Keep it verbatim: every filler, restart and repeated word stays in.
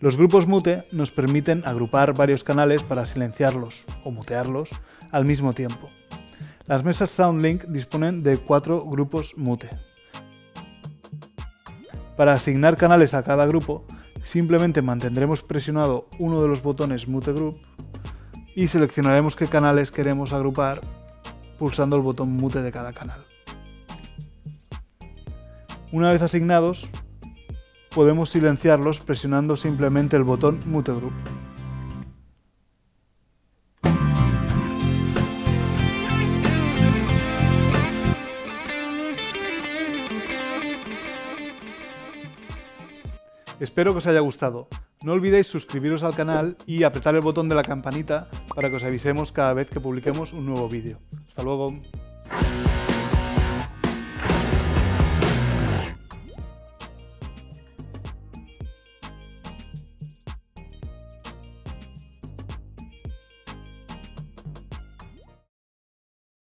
Los grupos mute nos permiten agrupar varios canales para silenciarlos o mutearlos al mismo tiempo. Las mesas SoundLink disponen de cuatro grupos mute. Para asignar canales a cada grupo, simplemente mantendremos presionado uno de los botones Mute Group y seleccionaremos qué canales queremos agrupar pulsando el botón Mute de cada canal. Una vez asignados, podemos silenciarlos presionando simplemente el botón Mute Group. Espero que os haya gustado. No olvidéis suscribiros al canal y apretar el botón de la campanita para que os avisemos cada vez que publiquemos un nuevo vídeo. ¡Hasta luego!